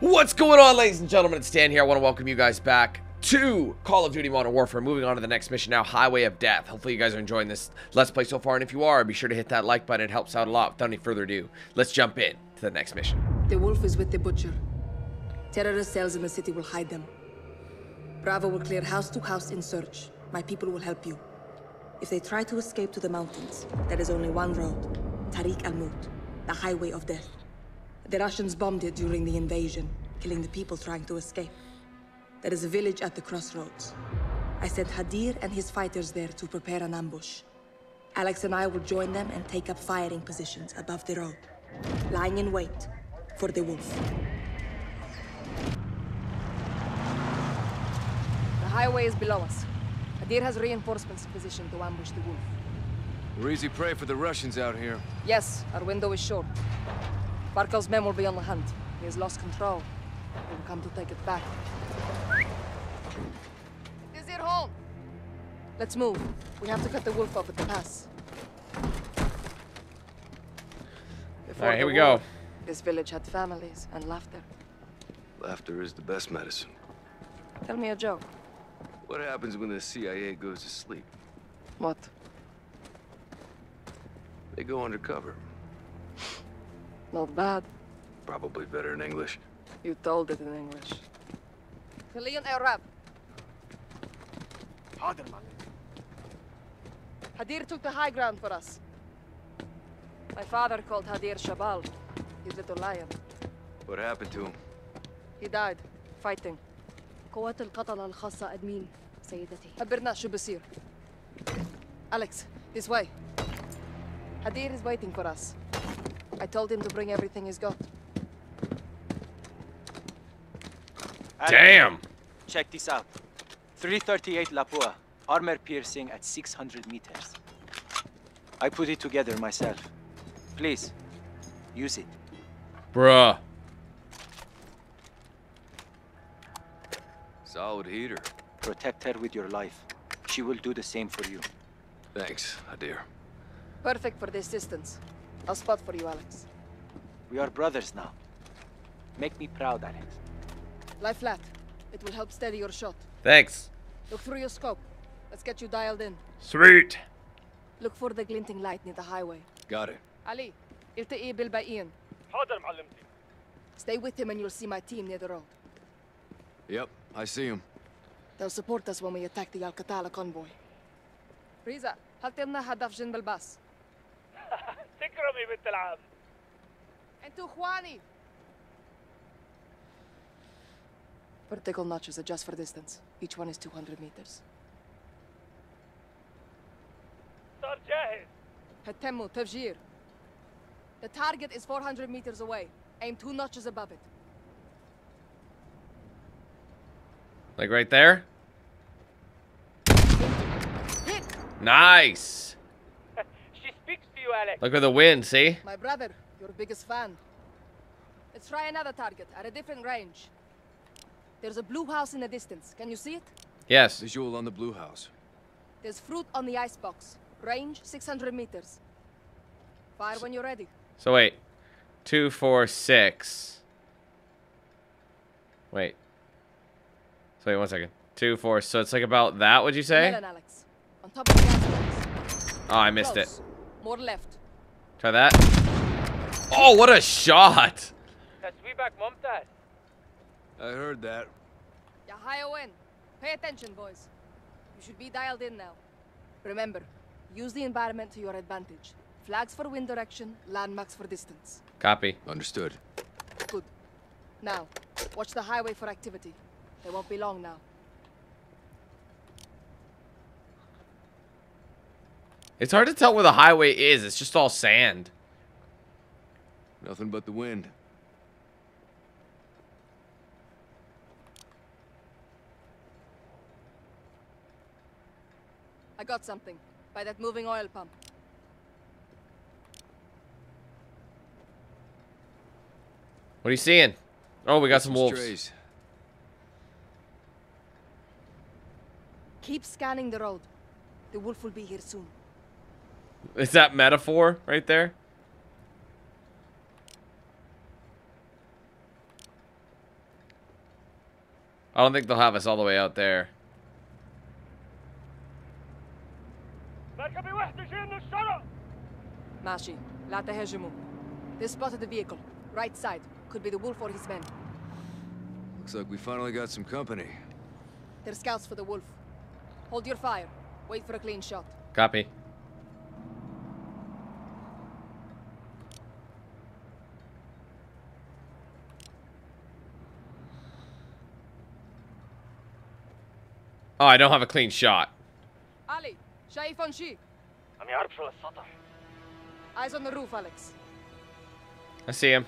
What's going on, ladies and gentlemen? It's Dan here. I want to welcome you guys back to Call of Duty Modern Warfare. Moving on to the next mission now, Highway of Death. Hopefully you guys are enjoying this Let's Play so far, and if you are, be sure to hit that like button. It helps out a lot. Without any further ado, let's jump in to the next mission. The wolf is with the butcher. Terrorist cells in the city will hide them. Bravo will clear house to house in search. My people will help you. If they try to escape to the mountains, there is only one road. Tariq al-Mut, the Highway of Death. The Russians bombed it during the invasion, killing the people trying to escape. There is a village at the crossroads. I sent Hadir and his fighters there to prepare an ambush. Alex and I will join them and take up firing positions above the road, lying in wait for the wolf. The highway is below us. Hadir has reinforcements positioned to ambush the wolf. We're easy prey for the Russians out here. Yes, our window is short. Barkov's men will be on the hunt. He has lost control. They will come to take it back. Is it home? Let's move. We have to cut the wolf off at the pass. All right, here we go. This village had families and laughter. Laughter is the best medicine. Tell me a joke. What happens when the CIA goes to sleep? What? They go undercover. Not bad. Probably better in English. You told it in English. Kalian Arab. Hadir took the high ground for us. My father called Hadir Shabal, his little lion. What happened to him? He died, fighting. قوات القتلة الخاصة أدمين سيدتي. خبرنا شو بصير. Alex, this way. Hadir is waiting for us. I told him to bring everything he's got. Damn! Check this out. 338 Lapua, armor piercing at 600 meters. I put it together myself. Please, use it. Bruh. Solid heater. Protect her with your life. She will do the same for you. Thanks, Hadir. Perfect for this distance. I'll spot for you, Alex. We are brothers now. Make me proud, Alex. Lie flat. It will help steady your shot. Thanks. Look through your scope. Let's get you dialed in. Sweet. Look for the glinting light near the highway. Got it. Ali, ilta'i bil ba'in. Hadir, معلمتي. Stay with him and you'll see my team near the road. Yep, I see him. They'll support us when we attack the Al Qatala convoy. Riza, haltemna hadaf jin balbas. تكرمي بنت العم. انتوا اخواني. Vertical notches adjust for distance. Each one is 200 meters. صار جاهز. هتموا تفجير. The target is 400 meters away. Aim 2 notches above it. Like right there? Hit. Nice. Alex. Look at the wind, see? My brother, your biggest fan. Let's try another target at a different range. There's a blue house in the distance. Can you see it? Yes. Visual on the blue house. There's fruit on the icebox. Range 600 meters. Fire when you're ready. So wait. 2, 4, 6. Wait. So wait 1 second. 2, 4. So it's like about that, would you say? Melon, Alex. On top of the icebox. Oh, I missed it. More left. Try that. Oh, what a shot! I heard that. Pay attention, boys. You should be dialed in now. Remember, use the environment to your advantage. Flags for wind direction, landmarks for distance. Copy. Understood. Good. Now, watch the highway for activity. They won't be long now. It's hard to tell where the highway is. It's just all sand. Nothing but the wind. I got something by that moving oil pump. What are you seeing? Oh, we got some wolves. Strays. Keep scanning the road. The wolf will be here soon. Is that metaphor right there? I don't think they'll have us all the way out there. Mashi, la tehejumu. They spotted the vehicle. Right side. Could be the wolf or his men. Looks like we finally got some company. They're scouts for the wolf. Hold your fire. Wait for a clean shot. Copy. Oh, I don't have a clean shot. Ali, Shaif on Shi. Eyes on the roof, Alex. I see him.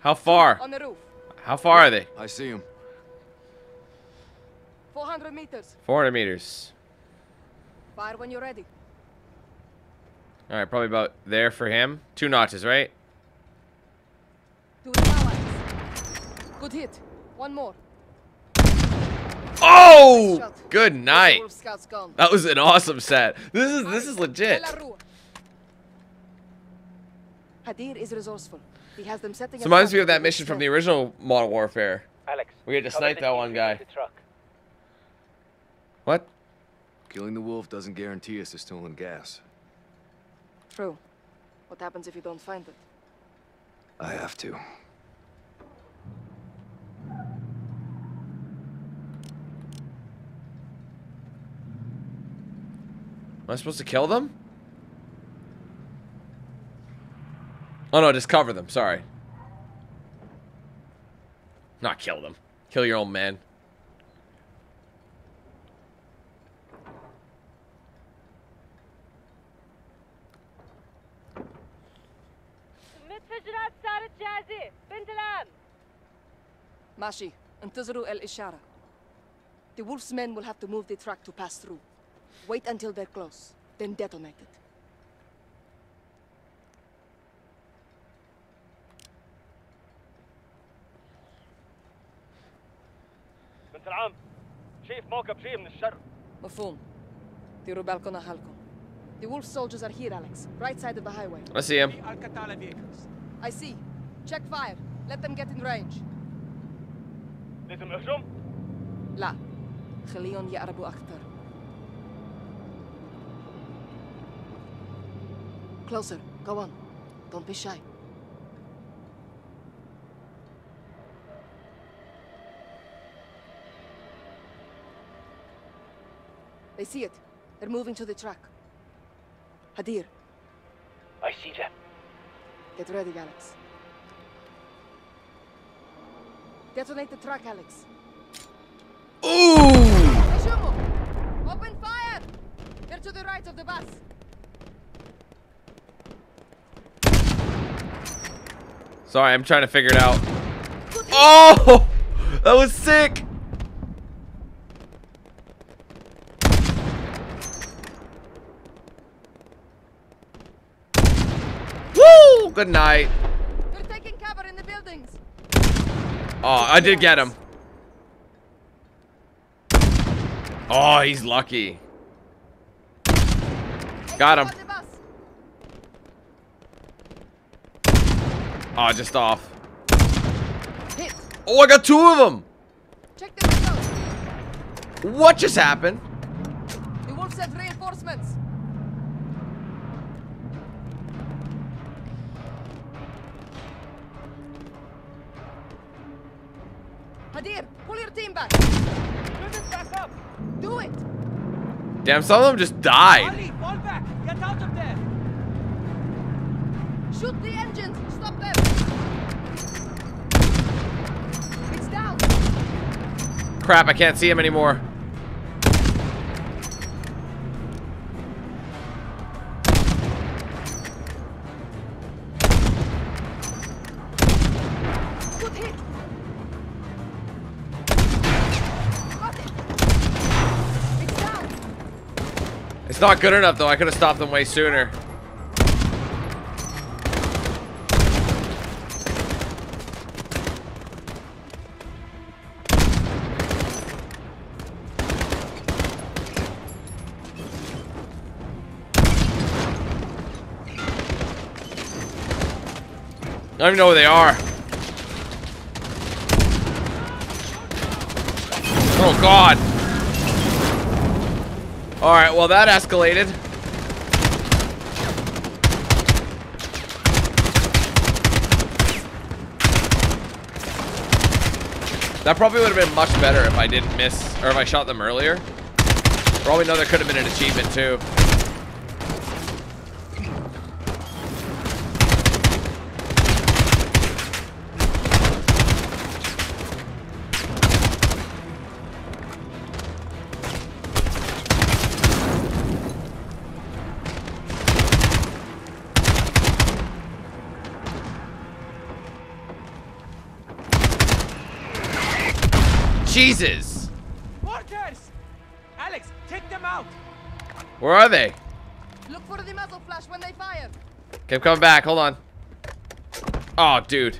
How far? On the roof. How far are they? I see him. 400 meters. 400 meters. Fire when you're ready. All right, probably about there for him. 2 notches, right? Do it now, Alex. Good hit. One more. Oh! Good night. That was an awesome set. This is legit. Hadir is resourceful. He has them setting up. Reminds me of that mission from the original Modern Warfare. Alex, we had to snipe that one guy. What? Killing the wolf doesn't guarantee us the stolen gas. True. What happens if you don't find it? I have to. Am I supposed to kill them? Oh no, just cover them, sorry. Not kill them. Kill your own man. Mashi, انتظروا الإشارة. The wolf's men will have to move the truck to pass through. Wait until they're close, then detonate it. The wolf soldiers are here, Alex. Right side of the highway. I see him. I see. Check fire. Let them get in range. La. خليهم يقربوا أكثر. Closer. Go on. Don't be shy. They see it. They're moving to the truck. Hadir. I see them. Get ready, Alex. Detonate the truck, Alex. Ooh! Open fire! They're to the right of the bus. Sorry, I'm trying to figure it out. Oh! That was sick! Woo! Good night. They're taking cover in the buildings. Oh, I did get him. Oh, he's lucky. Got him. Oh, just off. Hit. Oh, I got 2 of them. Check the windows. What just happened? The wolf sent reinforcements. Hadir, pull your team back. Back up. Do it. Damn, some of them just died. Ali, fall back. Get out of there. Shoot the engines! Stop them! It's down! Crap, I can't see him anymore. Good hit! Got it! It's down! It's not good enough though, I could have stopped them way sooner. I don't even know where they are. Oh god. Alright, well that escalated. That probably would have been much better if I didn't miss, or if I shot them earlier. For all we know, there could have been an achievement too. Jesus! Mortars! Alex, take them out! Where are they? Look for the muzzle flash when they fire. Okay, I'm coming back. Hold on. Oh, dude.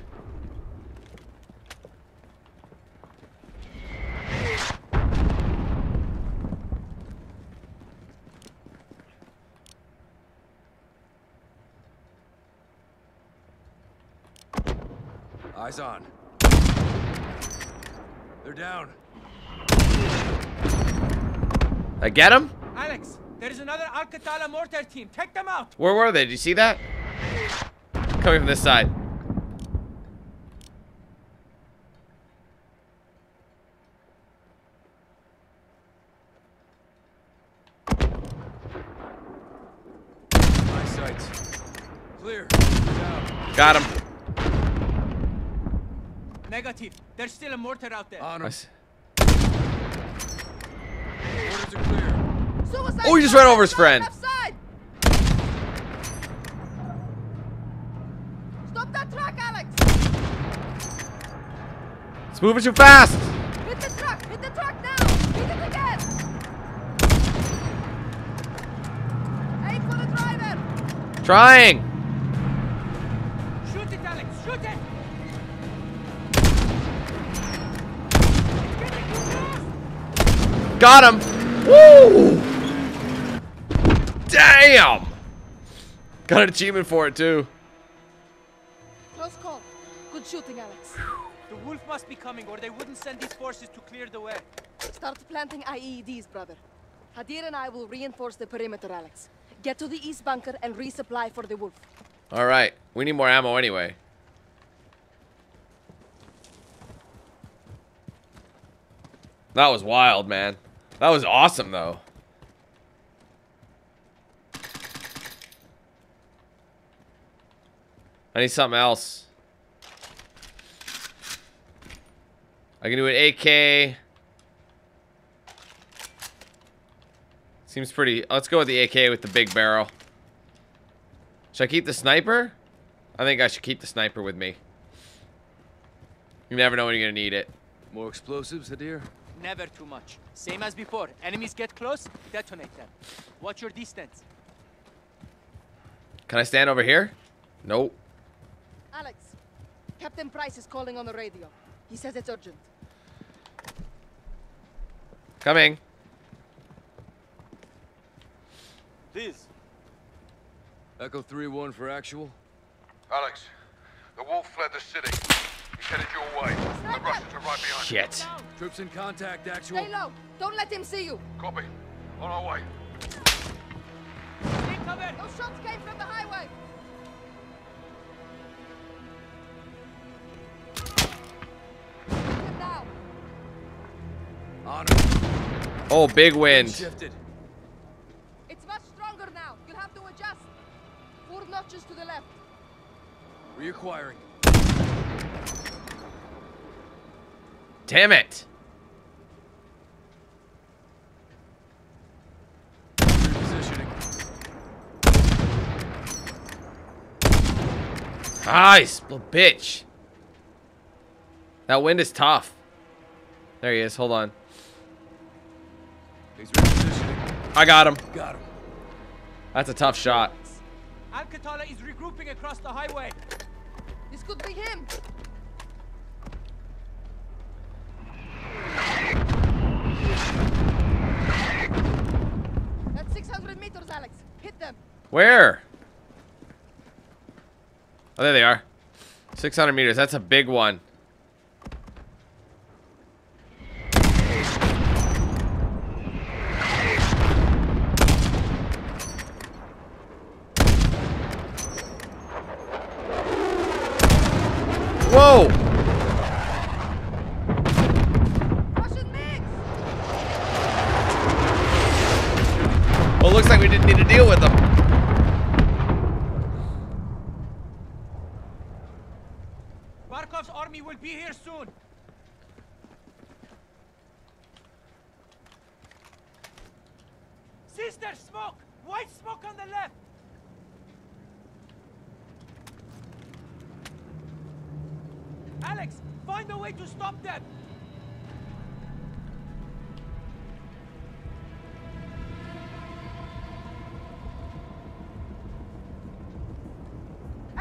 Eyes on. They're down. I get him? Alex, there is another Al Qatala mortar team. Take them out. Where were they? Do you see that? Coming from this side. My sights. Clear. Down. Got him. Negative. There's still a mortar out there. Nice. Orders are clear. Suicide. Oh, he just ran over his friend. Stop that truck, Alex. It's moving too fast. Hit the truck. Hit the truck now. Hit it again. Aim for the driver. Trying. Got him! Woo! Damn! Got an achievement for it too. Close call. Good shooting, Alex. The wolf must be coming, or they wouldn't send these forces to clear the way. Start planting IEDs, brother. Hadir and I will reinforce the perimeter, Alex. Get to the east bunker and resupply for the wolf. All right. We need more ammo anyway. That was wild, man. That was awesome, though. I need something else. I can do an AK. Seems pretty... Let's go with the AK with the big barrel. Should I keep the sniper? I think I should keep the sniper with me. You never know when you're going to need it. More explosives, Hadir? Never too much. Same as before. Enemies get close, detonate them. Watch your distance. Can I stand over here? Nope. Alex, Captain Price is calling on the radio. He says it's urgent. Coming. These. Echo 3-1 for actual. Alex, the wolf fled the city. Headed your way. The Russians are right behind. Shit. Troops in contact, actual. Stay low. Don't let him see you. Copy. On our way. Take cover. Those shots came from the highway. Get down. Oh, big wind. Shifted. It's much stronger now. You'll have to adjust. 4 notches to the left. Reacquiring. Damn it! Repositioning. Nice, little bitch. That wind is tough. There he is. Hold on. He's repositioning. I got him. Got him. That's a tough shot. Al Qatala is regrouping across the highway. This could be him. That's 600 meters, Alex. Hit them. Where? Oh, there they are. 600 meters. That's a big one. Whoa! Well, it looks like we didn't need to deal with them. Barkov's army will be here soon. Seize their smoke! White smoke on the left! Alex, find a way to stop them!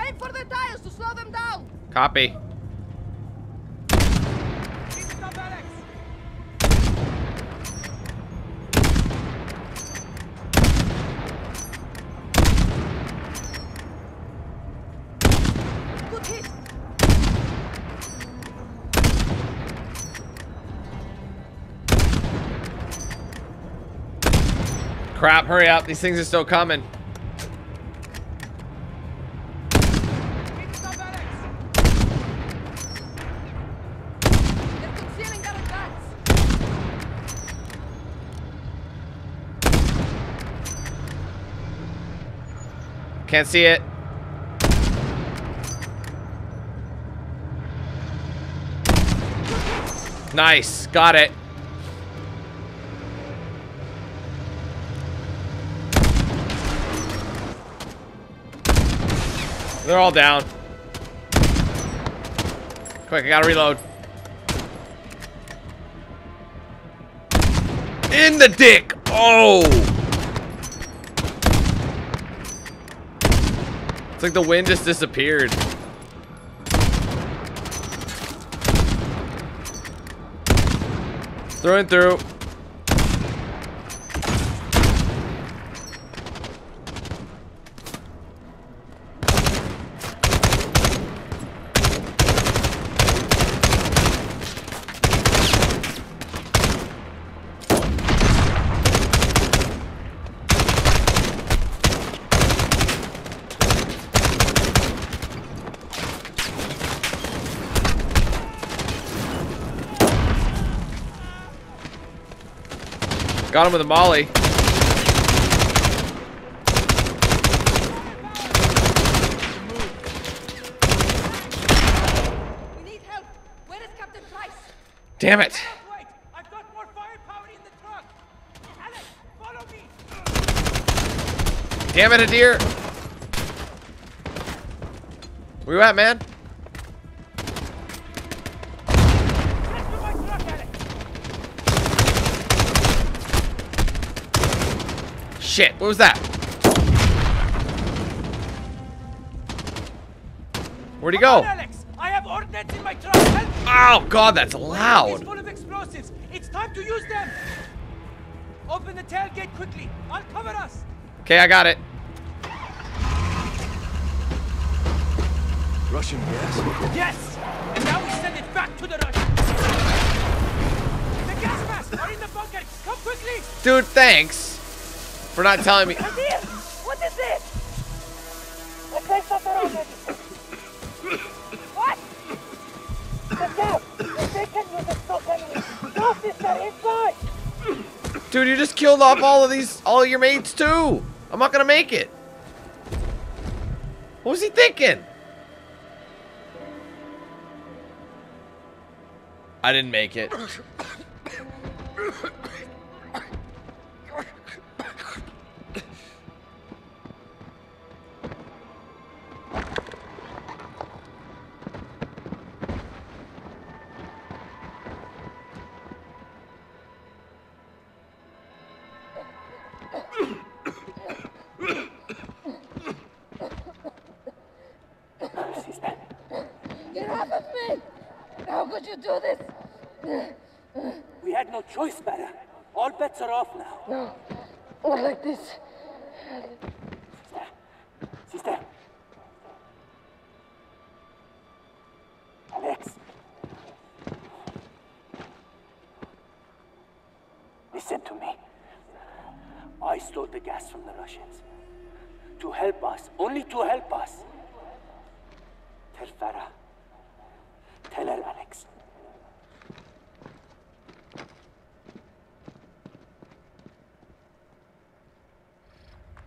Aim for the tires to slow them down! Copy. Stop, Alex! Good hit! Crap, hurry up. These things are still coming. Can't see it. Nice. Got it. They're all down. Quick, I gotta reload. In the dick! Oh! It's like the wind just disappeared. Through and through. Got him with a molly. We need help. Where is Captain Price? Damn it. Wait, I've got more firepower in the truck. Alex, follow me. Damn it, Hadir. Where you at, man? Shit, what was that? Where'd he go? Alex, I have ordnance in my truck. Oh god, that's loud. It's full of explosives. It's time to use them. Open the tailgate quickly. Uncover us. Okay, I got it. Russian gas? Yes! And now we send it back to the Russians. The gas masks are in the bunker. Come quickly! Dude, thanks. For not telling me. Hadir, what is this? The place is already. What? The gas. If they can use it, so can we. No, sister, inside. Dude, you just killed off all your mates too. I'm not gonna make it. What was he thinking? I didn't make it. No, not like this. Sister. Alex. Listen to me. I stole the gas from the Russians. To help us, only to help us. Tell Farah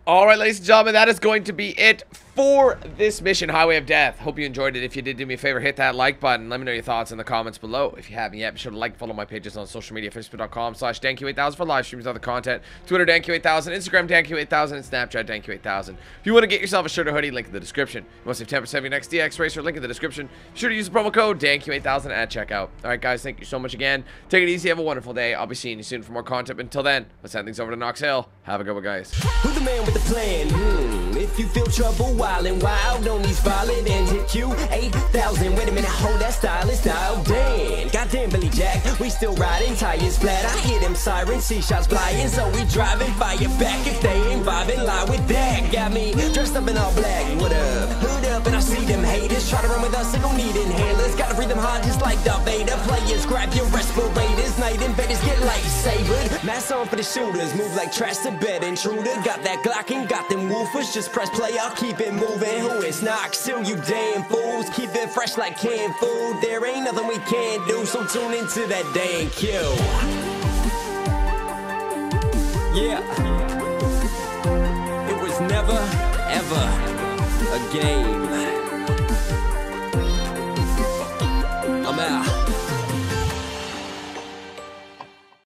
Alright, ladies and gentlemen, that is going to be it for this mission, Highway of Death. Hope you enjoyed it. If you did, do me a favor, hit that like button. Let me know your thoughts in the comments below. If you haven't yet, be sure to like, follow my pages on social media, facebook.com/DanQ8000 for live streams, other content, Twitter, DanQ8000, Instagram, DanQ8000, and Snapchat, DanQ8000. If you want to get yourself a shirt or hoodie, link in the description. If you want to save 10% of your next DXRacer, link in the description. Be sure to use the promo code DanQ8000 at checkout. Alright, guys, thank you so much again. Take it easy. Have a wonderful day. I'll be seeing you soon for more content. Until then, let's hand things over to Nox Hill. Have a good one, guys. We're the man with the plan. If you feel trouble, wildin' wild on these violent and DanQ8000. Wait a minute, hold that style, it's now Dan. Goddamn Billy Jack, we still riding tires flat. I hear them sirens, see shots flying, so we driving fire back. If they ain't vibing, lie with that. Got me dressed up in all black. What up? Hood up, and I see them haters try to run with us. They gon' need inhalers, gotta breathe them hard just like Darth Vader. Players, grab your respirators, night invaders get lightsabered. Mask on for the shooters, move like trash to bed intruder. Got that Glock and got them woofers, just press play, I'll keep it moving. Who is Nox? Still you damn fools. Keep it fresh like canned food. There ain't nothing we can do, so tune into that DanQ. Yeah. It was never, ever a game.